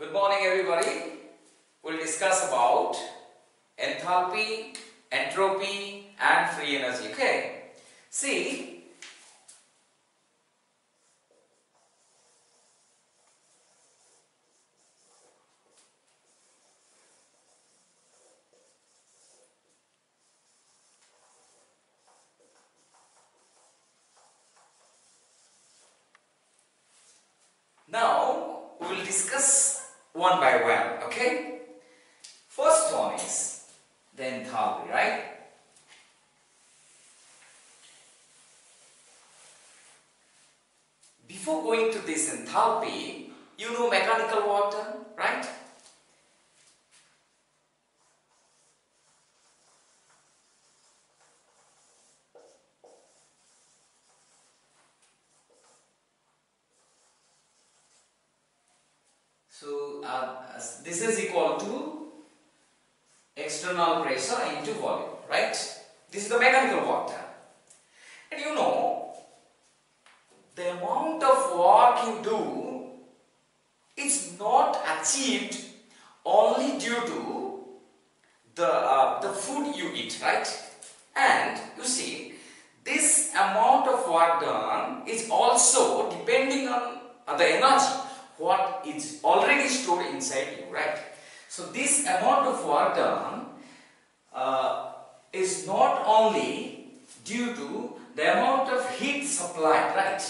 Good morning everybody. We'll discuss about enthalpy, entropy and free energy. Okay. See, now we will discuss one by one, okay? First one is the enthalpy, right? Before going to this enthalpy, you know mechanical water, right? So this is equal to external pressure into volume, right? This is the mechanical water. And you know, the amount of work you do is not achieved only due to the food you eat, right? And you see, this amount of work done is also depending on the energy what is already stored inside you, right? So this amount of work done is not only due to the amount of heat supplied, right?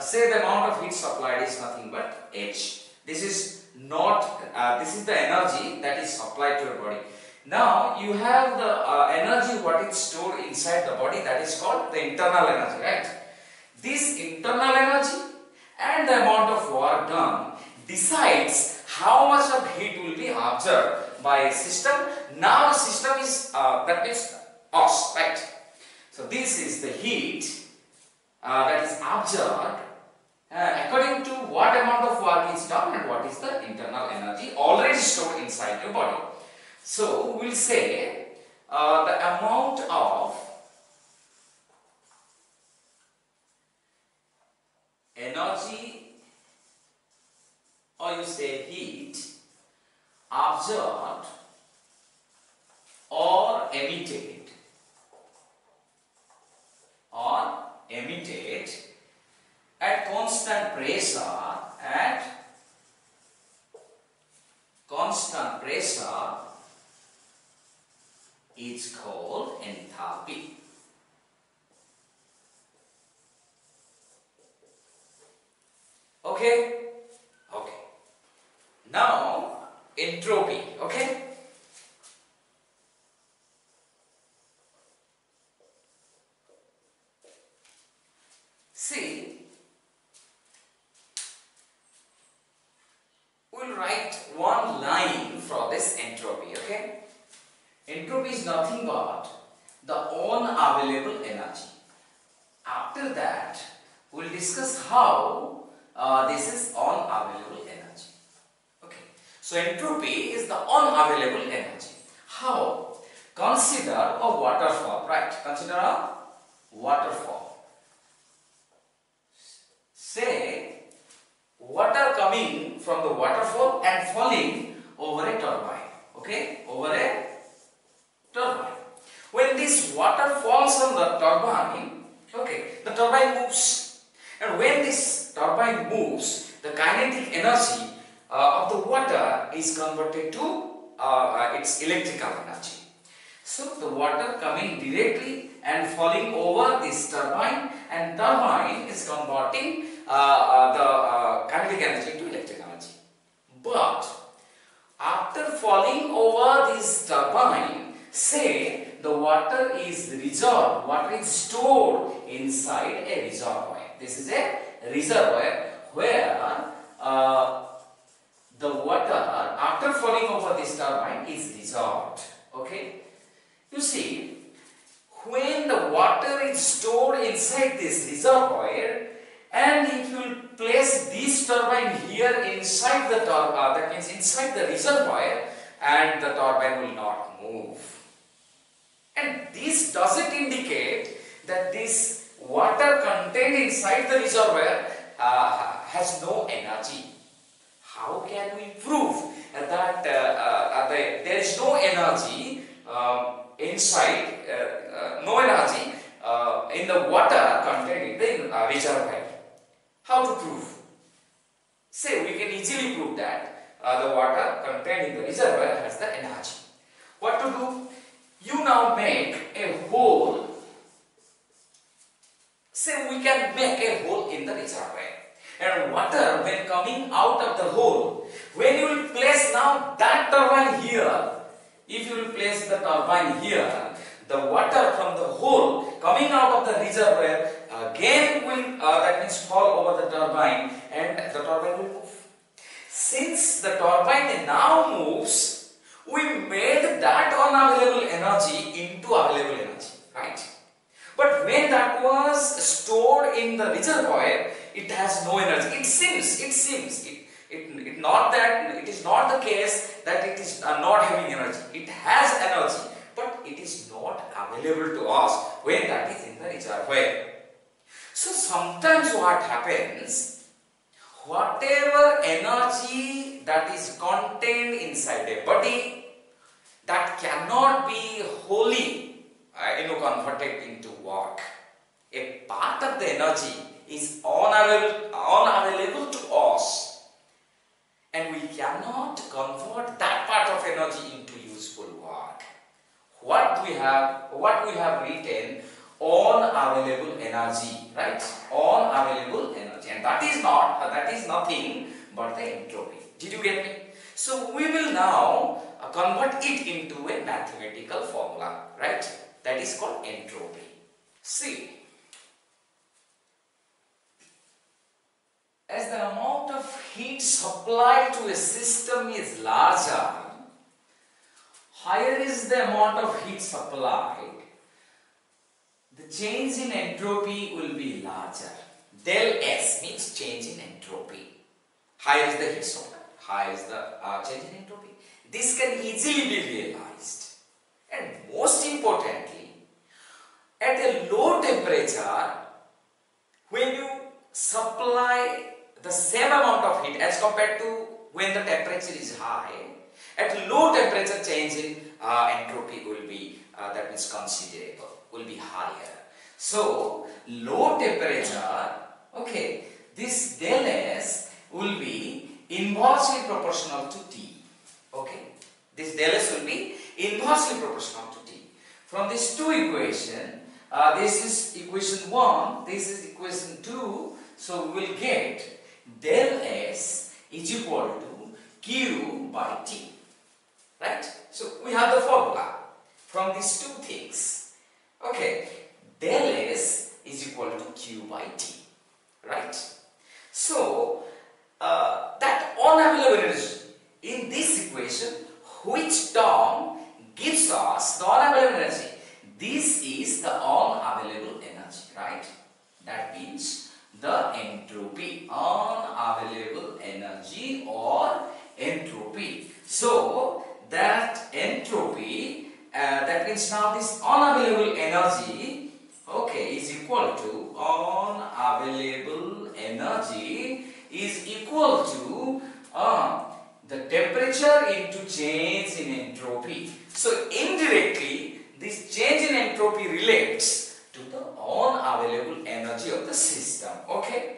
Say the amount of heat supplied is nothing but H. This is not, this is the energy that is supplied to your body. Now you have the energy what is stored inside the body, that is called the internal energy, right? This internal energy and the amount of work done decides how much of heat will be absorbed by system. Now system is, that means us, right? So this is the heat that is absorbed according to what amount of work is done and what is the internal energy already stored inside your body. So we'll say the amount of energy, or you say heat, absorbed or emitted at constant pressure is called enthalpy. Okay? Okay. Now, entropy. Okay? See, we'll write one line for this entropy. Okay? Entropy is nothing but the unavailable energy. After that, we'll discuss how this is unavailable energy. Okay. So entropy is the unavailable energy. How? Consider a waterfall, right? Consider a waterfall. Say water coming from the waterfall and falling over a turbine. Okay? Over a turbine. When this water falls on the turbine, okay, the turbine moves. And when this turbine moves, the kinetic energy of the water is converted to its electrical energy. So the water coming directly and falling over this turbine, and turbine is converting the kinetic energy to electric energy. But after falling over this turbine, say the water is reserved, water is stored inside a reservoir. This is a reservoir where the water after falling over this turbine is reserved. Okay? You see, when the water is stored inside this reservoir and if you place this turbine here inside the that means inside the reservoir, and the turbine will not move. And this doesn't indicate that this water contained inside the reservoir has no energy. How can we prove that there is no energy inside, no energy in the water contained in the reservoir? How to prove? Say we can easily prove that the water contained in the reservoir has the energy. What to do? You now make a hole. Say we can make a hole in the reservoir, and water when coming out of the hole, when you will place now that turbine here, if you will place the turbine here, the water from the hole coming out of the reservoir again will that means fall over the turbine, and the turbine will move. Since the turbine now moves, we made that unavailable energy into available energy, right? But when that was stored in the reservoir, it has no energy. It not that it is not the case that it is not having energy. It has energy, but it is not available to us when that is in the reservoir. So sometimes what happens, whatever energy that is contained inside a body, that cannot be wholly converted into work. A part of the energy is unavailable to us, and we cannot convert that part of energy into useful work. What we have written, unavailable energy, right? Unavailable energy, and that is nothing but the entropy. Did you get me? So we will now convert it into a mathematical formula, right? That is called entropy. See, as the amount of heat supplied to a system is larger, higher is the amount of heat supplied, the change in entropy will be larger. Del S means change in entropy. Higher is the heat supplied, higher is the change in entropy. This can easily be realized. And most importantly, at a low temperature, when you supply the same amount of heat as compared to when the temperature is high, at low temperature change in entropy will be that means considerable, will be higher. So low temperature, okay, this del S will be inversely proportional to T. Okay, this del S will be inversely proportional to T. From these two equations, this is equation 1, this is equation 2, so we will get del S is equal to Q by T, right? So we have the formula from these two things. Okay, del S is equal to Q by T, right? So that unavailable energy in this equation, which term gives us the unavailable energy? This is the unavailable energy, right? That means the entropy, unavailable energy or entropy. So that entropy, that means now this unavailable energy, okay, is equal to unavailable energy is equal to the temperature into change in entropy. So indirectly, this change in entropy relates to the unavailable energy of the system. Okay.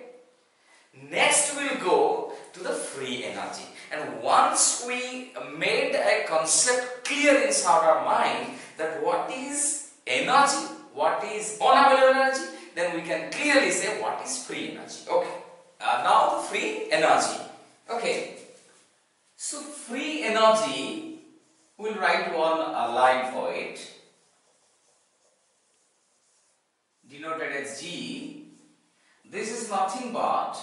Next we will go to the free energy. And once we made a concept clear inside our mind that what is energy, what is unavailable energy, then we can clearly say what is free energy. Okay. Now the free energy. Okay. So free energy, we'll write a line for it, denoted as G. This is nothing but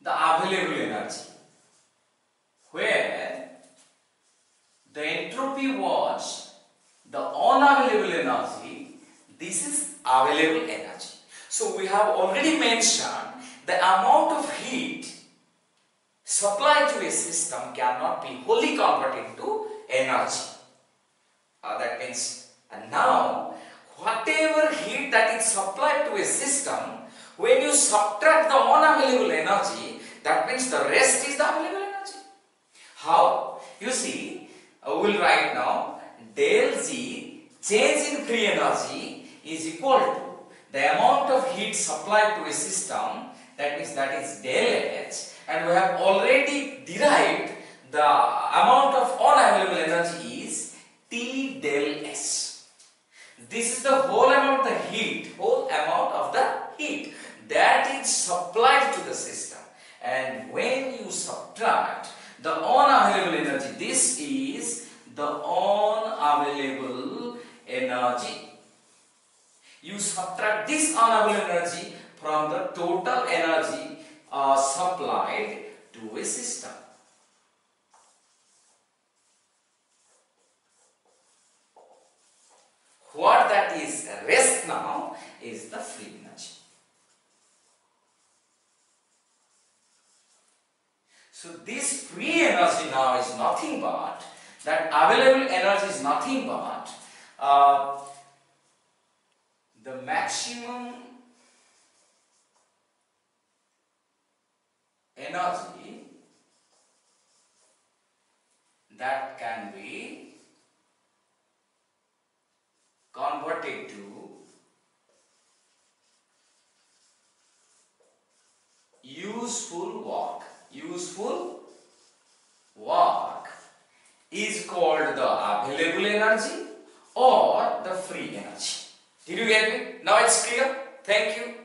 the available energy, where the entropy was the unavailable energy. This is available energy. So we have already mentioned the amount of heat supplied to a system cannot be wholly converted into energy. That means now whatever heat that is supplied to a system, when you subtract the unavailable energy, That means the rest is the available energy. How? You see, I will write now del G, change in free energy is equal to the amount of heat supplied to a system, that means that is del H, and we have already derived the amount of unavailable energy is T del S. This is the whole amount of the heat, that is supplied to the system. And when you subtract the unavailable energy, this is the unavailable energy. You subtract this unavailable energy from the total energy supplied to a system. What that is rest now is the free energy. So this free energy now is nothing but, that available energy is nothing but the maximum energy that can be converted to useful work is called the available energy or the free energy. Did you get me? Now it's clear? Thank you.